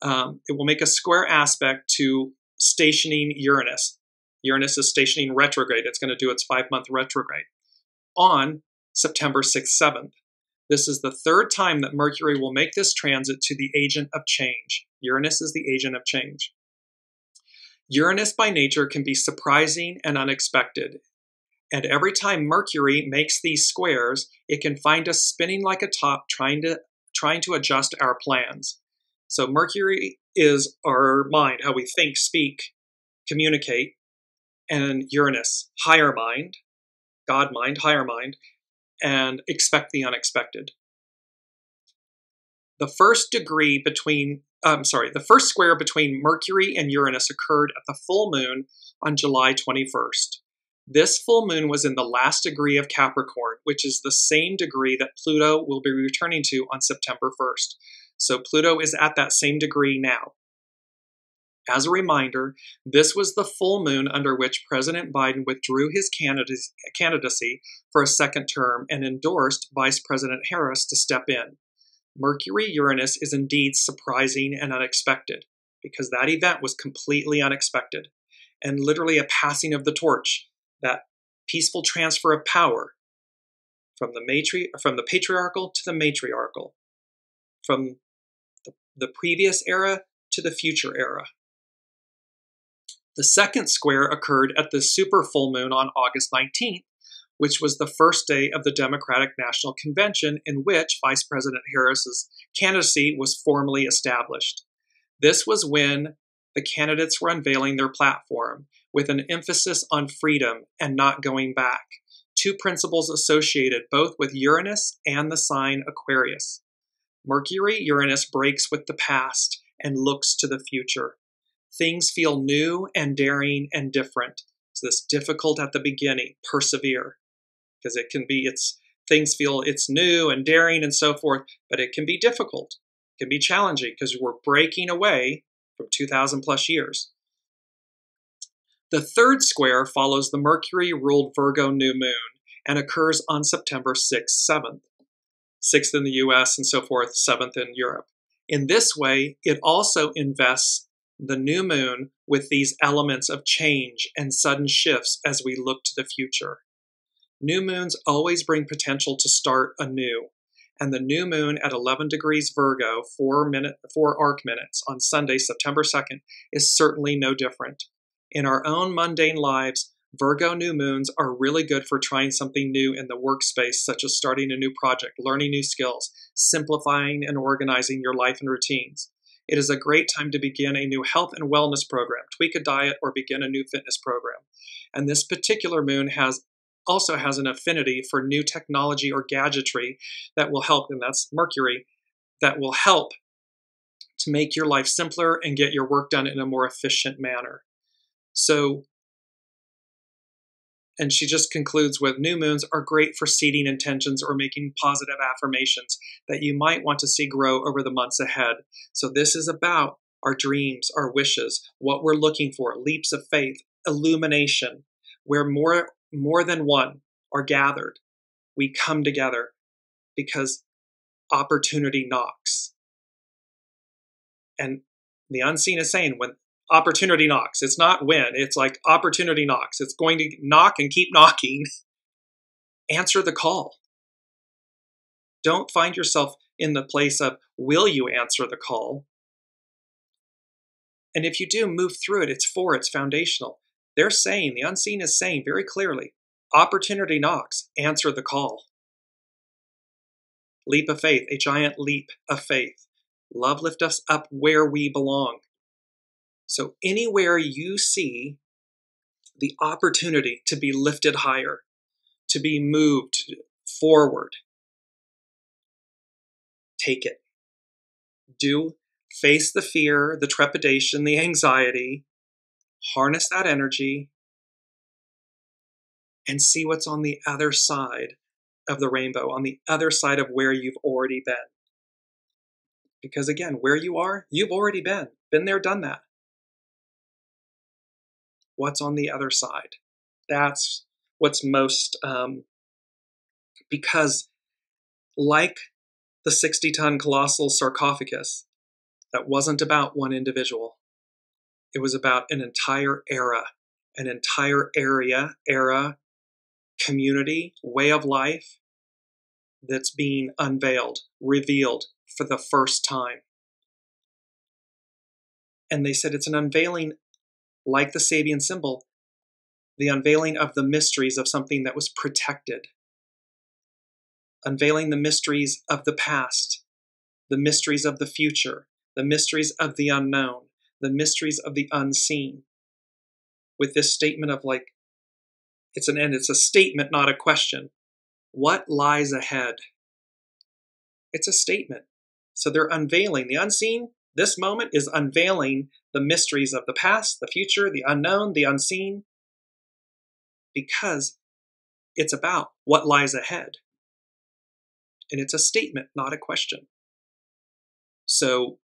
Um, it will make a square aspect to stationing Uranus. Uranus is stationing retrograde. It's going to do its five-month retrograde on September sixth, seventh. This is the third time that Mercury will make this transit to the agent of change. Uranus is the agent of change. Uranus by nature can be surprising and unexpected. And every time Mercury makes these squares, it can find us spinning like a top trying to, trying to adjust our plans. So Mercury is our mind, how we think, speak, communicate, and Uranus, higher mind, God mind, higher mind, and expect the unexpected. The first degree between, I'm sorry, the first square between Mercury and Uranus occurred at the full moon on July twenty-first. This full moon was in the last degree of Capricorn, which is the same degree that Pluto will be returning to on September first. So Pluto is at that same degree now. As a reminder, this was the full moon under which President Biden withdrew his candidacy for a second term and endorsed Vice President Harris to step in. Mercury-Uranus is indeed surprising and unexpected, because that event was completely unexpected, and literally a passing of the torch, that peaceful transfer of power from the, matri from the patriarchal to the matriarchal, from the, the previous era to the future era. The second square occurred at the super full moon on August nineteenth, which was the first day of the Democratic National Convention in which Vice President Harris's candidacy was formally established. This was when the candidates were unveiling their platform with an emphasis on freedom and not going back, two principles associated both with Uranus and the sign Aquarius. Mercury-Uranus breaks with the past and looks to the future. Things feel new and daring and different. It's this difficult at the beginning, persevere, because it can be, it's things feel it's new and daring and so forth, but it can be difficult. It can be challenging because we're breaking away from two thousand plus years. The third square follows the Mercury-ruled Virgo new moon and occurs on September sixth, seventh, sixth in the U S and so forth, seventh in Europe. In this way, it also invests the new moon with these elements of change and sudden shifts as we look to the future. New moons always bring potential to start anew, and the new moon at eleven degrees Virgo, four, minute, four arc minutes on Sunday, September second, is certainly no different. In our own mundane lives, Virgo new moons are really good for trying something new in the workspace, such as starting a new project, learning new skills, simplifying and organizing your life and routines. It is a great time to begin a new health and wellness program, tweak a diet, or begin a new fitness program. And this particular moon has also has an affinity for new technology or gadgetry that will help, and that's Mercury, that will help to make your life simpler and get your work done in a more efficient manner. So, and she just concludes with, new moons are great for seeding intentions or making positive affirmations that you might want to see grow over the months ahead. So this is about our dreams, our wishes, what we're looking for, leaps of faith, illumination, where more, more than one are gathered. We come together because opportunity knocks. And the unseen is saying, when opportunity knocks. It's not when. It's like opportunity knocks. It's going to knock and keep knocking. Answer the call. Don't find yourself in the place of, will you answer the call? And if you do, move through it. It's for, it's foundational. They're saying, the unseen is saying very clearly, opportunity knocks. Answer the call. Leap of faith, a giant leap of faith. Love lift us up where we belong. So anywhere you see the opportunity to be lifted higher, to be moved forward, take it. Do face the fear, the trepidation, the anxiety, harness that energy, and see what's on the other side of the rainbow, on the other side of where you've already been. Because again, where you are, you've already been. Been there, done that. What's on the other side? That's what's most, um, because like the sixty-ton colossal sarcophagus that wasn't about one individual. It was about an entire era, an entire area, era, community, way of life that's being unveiled, revealed for the first time. And they said it's an unveiling, like the Sabian symbol, the unveiling of the mysteries of something that was protected. Unveiling the mysteries of the past, the mysteries of the future, the mysteries of the unknown, the mysteries of the unseen. With this statement of like, it's an end, it's a statement, not a question. What lies ahead? It's a statement. So they're unveiling the unseen. This moment is unveiling the mysteries of the past, the future, the unknown, the unseen, because it's about what lies ahead. And it's a statement, not a question. So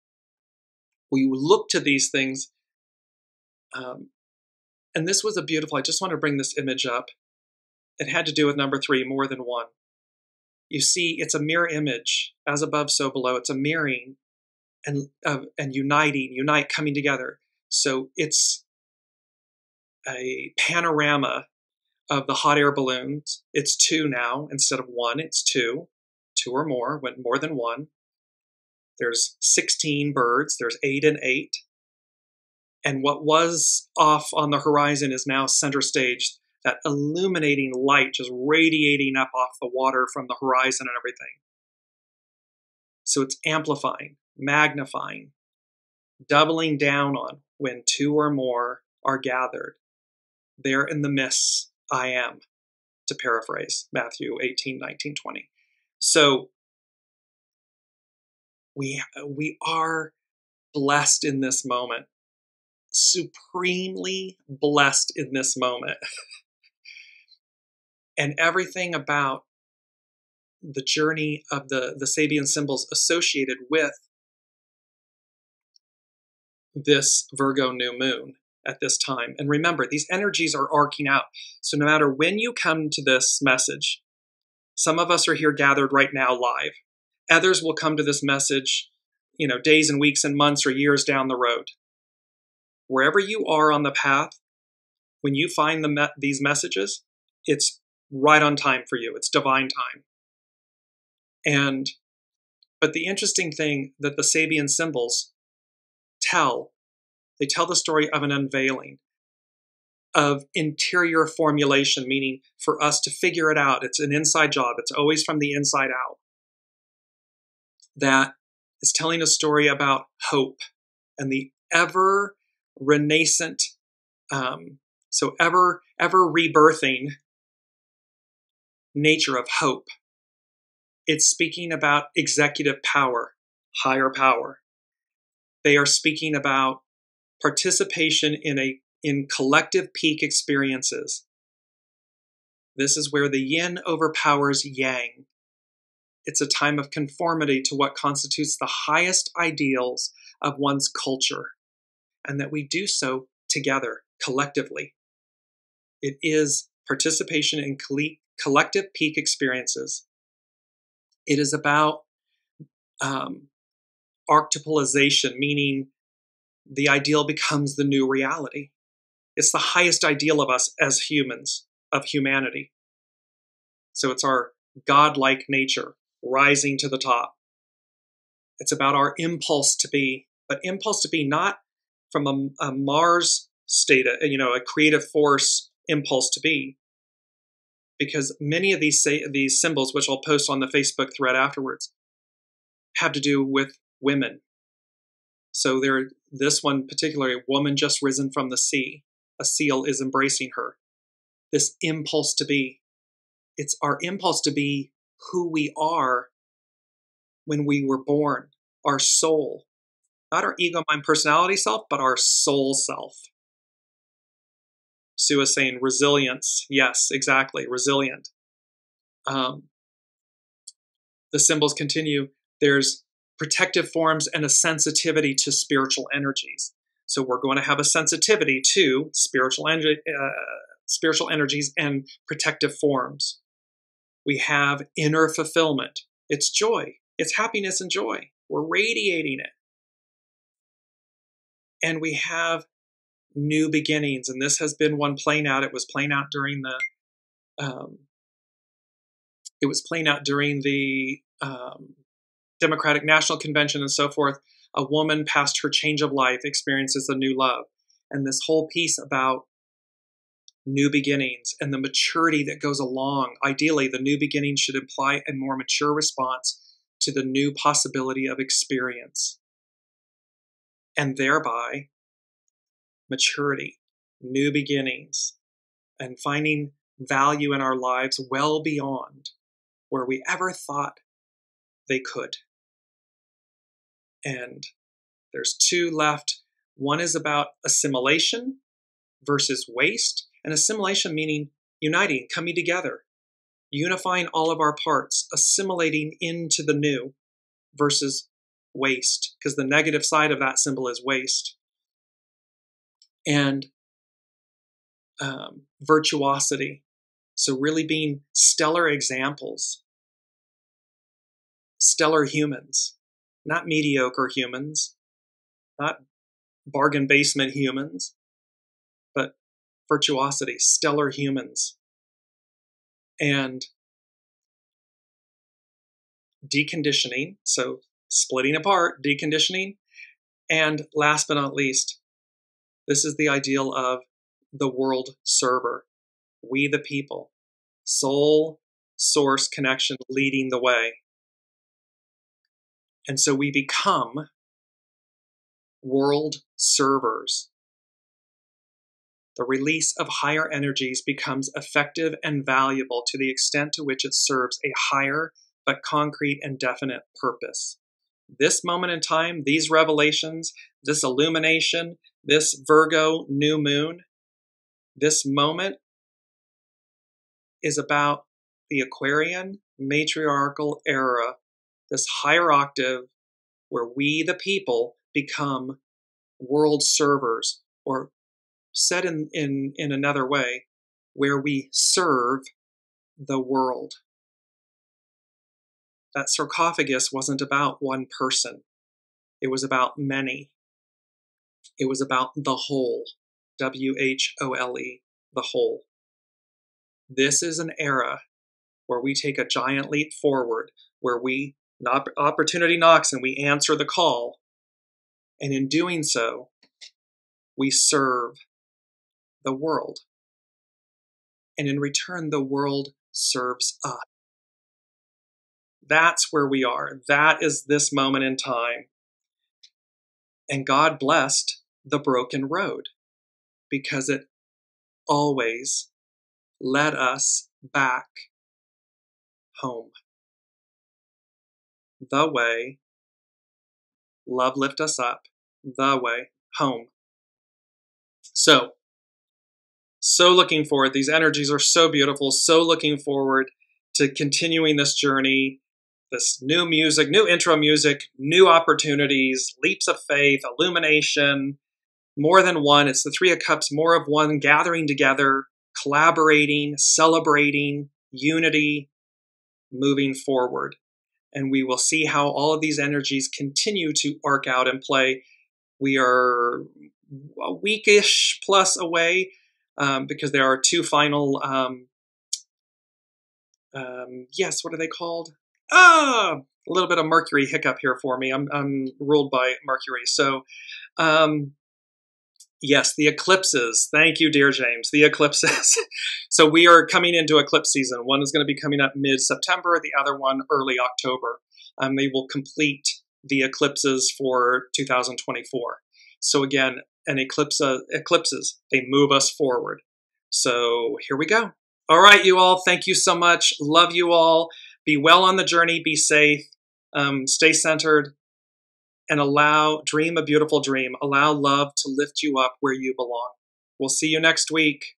we look to these things. Um, and this was a beautiful, I just want to bring this image up. It had to do with number three, more than one. You see, it's a mirror image, as above, so below. It's a mirroring. And uh, and uniting, unite, coming together. So it's a panorama of the hot air balloons. It's two now instead of one. It's two, two or more, went more than one. There's sixteen birds. There's eight and eight. And what was off on the horizon is now center stage. That illuminating light just radiating up off the water from the horizon and everything. So it's amplifying, magnifying, doubling down on when two or more are gathered. There in the midst, I am, to paraphrase Matthew eighteen, nineteen, twenty. So we, we are blessed in this moment, supremely blessed in this moment. And everything about the journey of the, the Sabian symbols associated with this Virgo new moon at this time. And remember, these energies are arcing out. So no matter when you come to this message, some of us are here gathered right now live. Others will come to this message, you know, days and weeks and months or years down the road. Wherever you are on the path, when you find the me- these messages, it's right on time for you. It's divine time. And, but the interesting thing that the Sabian symbols tell, they tell the story of an unveiling, of interior formulation, meaning for us to figure it out. It's an inside job. It's always from the inside out. That is telling a story about hope and the ever renascent, um, so ever, ever rebirthing nature of hope. It's speaking about executive power, higher power. They are speaking about participation in a in collective peak experiences. This is where the yin overpowers yang. It's a time of conformity to what constitutes the highest ideals of one's culture, and that we do so together, collectively. It is participation in coll- collective peak experiences. It is about um, archetypalization, meaning the ideal becomes the new reality. It's the highest ideal of us as humans, of humanity. So it's our godlike nature rising to the top. It's about our impulse to be, but impulse to be not from a, a Mars state, a, you know, a creative force impulse to be. Because many of these these symbols, which I'll post on the Facebook thread afterwards, have to do with women. So there, this one particularly, a woman just risen from the sea. A seal is embracing her. This impulse to be. It's our impulse to be who we are when we were born. Our soul. Not our ego, mind, personality self, but our soul self. Sue is saying resilience. Yes, exactly. Resilient. Um, the symbols continue. There's protective forms and a sensitivity to spiritual energies. So we're going to have a sensitivity to spiritual, en- uh, spiritual energies and protective forms. We have inner fulfillment. It's joy. It's happiness and joy. We're radiating it. And we have new beginnings. And this has been one playing out. It was playing out during the, um, it was playing out during the um, Democratic National Convention and so forth. A woman past her change of life experiences a new love. And this whole piece about new beginnings and the maturity that goes along. Ideally, the new beginning should imply a more mature response to the new possibility of experience. And thereby, maturity, new beginnings, and finding value in our lives well beyond where we ever thought they could. And there's two left. One is about assimilation versus waste. And assimilation meaning uniting, coming together, unifying all of our parts, assimilating into the new versus waste, because the negative side of that symbol is waste. And um, virtuosity. So really being stellar examples, stellar humans, not mediocre humans, not bargain basement humans, but virtuosity, stellar humans. And deconditioning, so splitting apart, deconditioning. And last but not least, this is the ideal of the world server, we the people, soul source connection leading the way. And so we become world servers. The release of higher energies becomes effective and valuable to the extent to which it serves a higher but concrete and definite purpose. This moment in time, these revelations, this illumination, this Virgo new moon, this moment is about the Aquarian matriarchal era, this higher octave where we, the people, become world servers, or said in, in, in another way, where we serve the world. That sarcophagus wasn't about one person. It was about many. It was about the whole, W H O L E, the whole. This is an era where we take a giant leap forward, where we, opportunity knocks and we answer the call. And in doing so, we serve the world. And in return, the world serves us. That's where we are. That is this moment in time. And God blessed the broken road because it always led us back home. The way, love lift us up, the way home. So, so looking forward. These energies are so beautiful. So looking forward to continuing this journey, this new music, new intro music, new opportunities, leaps of faith, illumination, more than one. It's the Three of Cups, more of one, gathering together, collaborating, celebrating, unity, moving forward. And we will see how all of these energies continue to arc out and play. We are a weekish plus away um, because there are two final, um, um, yes, what are they called? Ah, a little bit of Mercury hiccup here for me. I'm, I'm ruled by Mercury. So, um, yes, the eclipses. Thank you, dear James. The eclipses. So we are coming into eclipse season. One is going to be coming up mid-September, the other one early October. Um, they will complete the eclipses for two thousand twenty-four. So again, an eclipse, uh, eclipses, they move us forward. So here we go. All right, you all. Thank you so much. Love you all. Be well on the journey. Be safe. Um, stay centered. And allow, dream a beautiful dream. Allow love to lift you up where you belong. We'll see you next week.